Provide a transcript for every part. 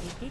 Killing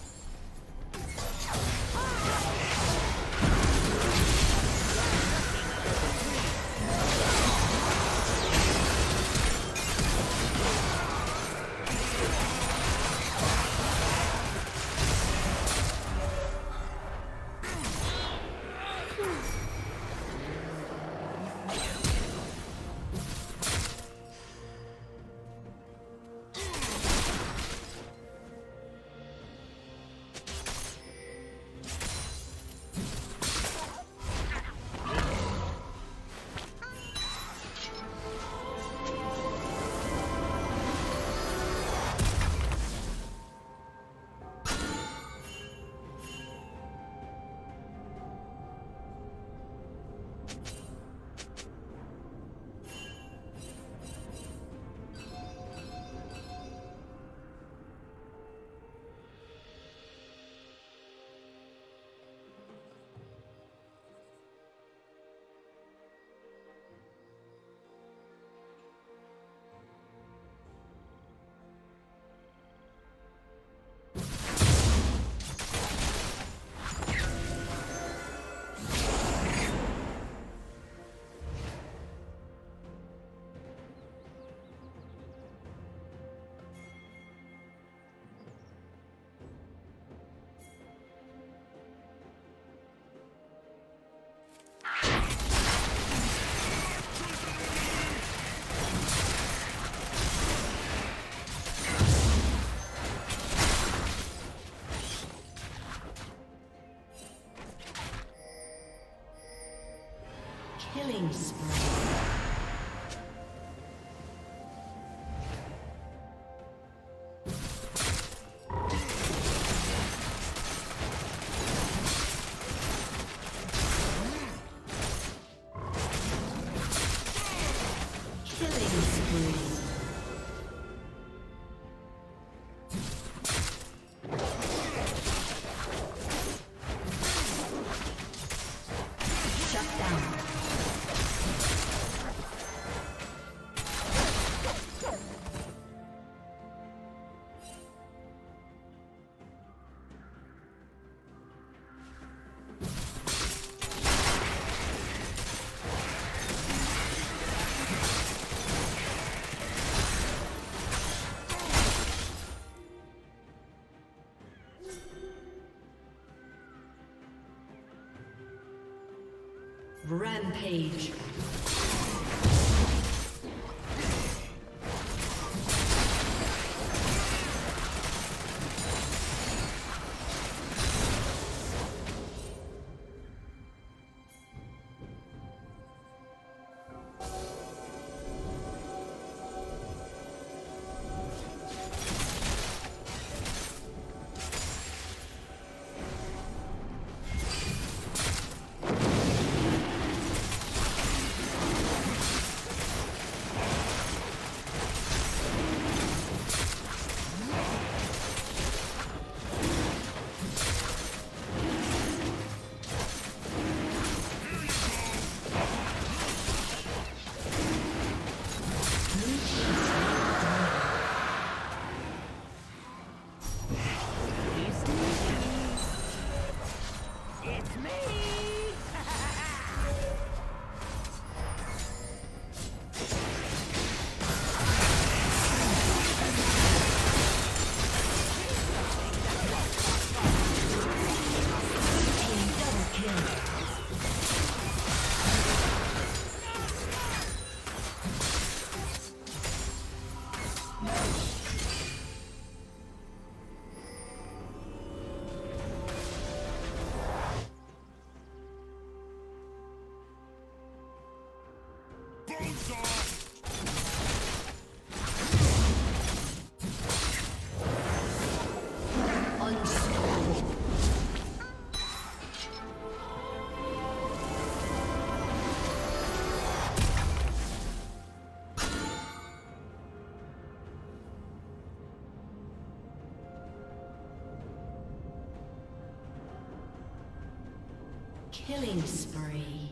Rampage. Killing spree.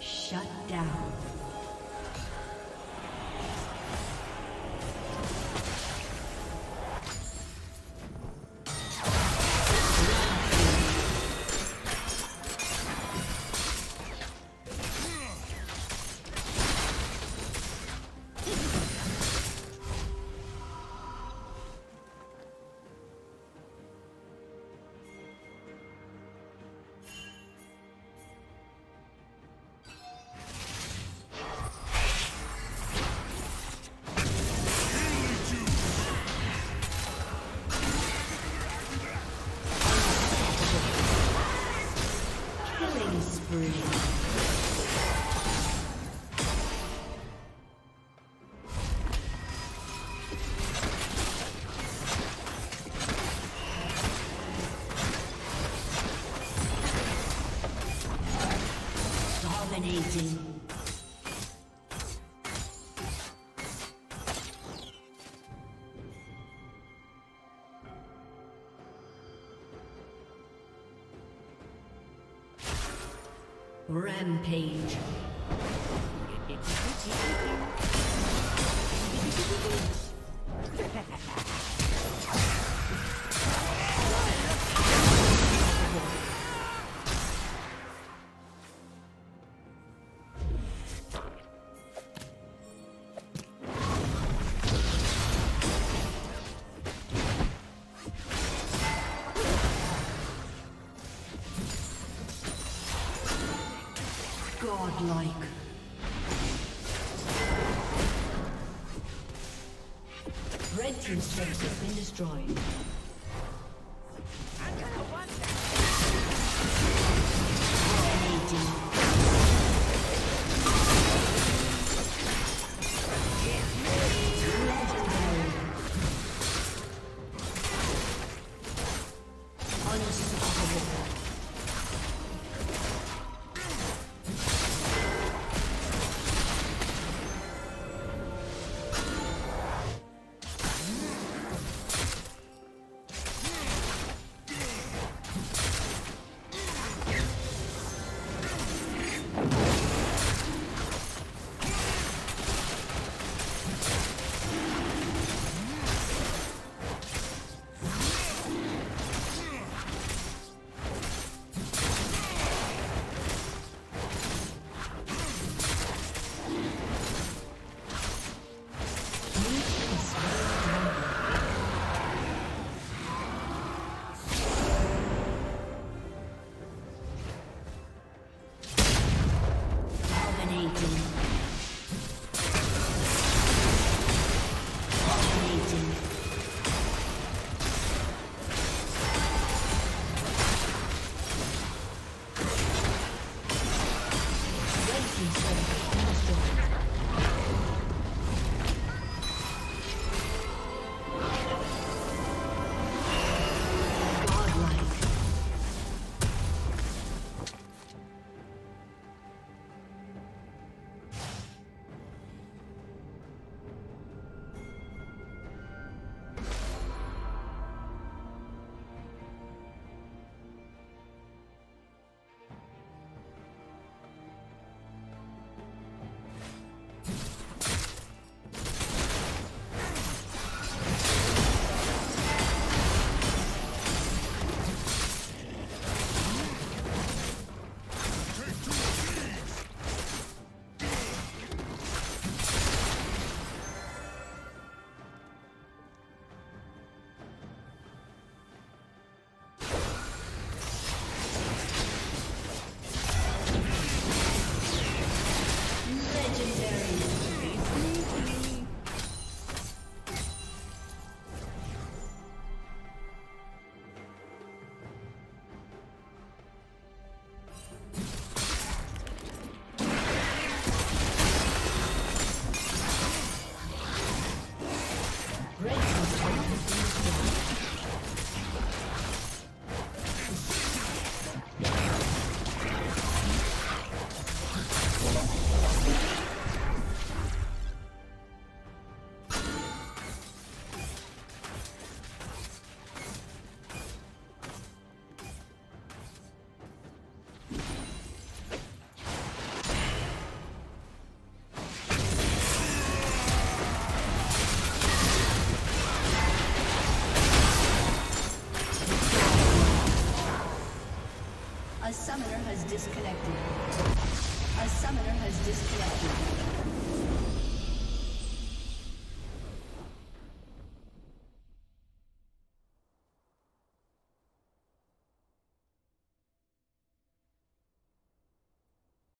Shut down. Dominating. Rampage. Godlike. Red team's turret has been destroyed. Legendary.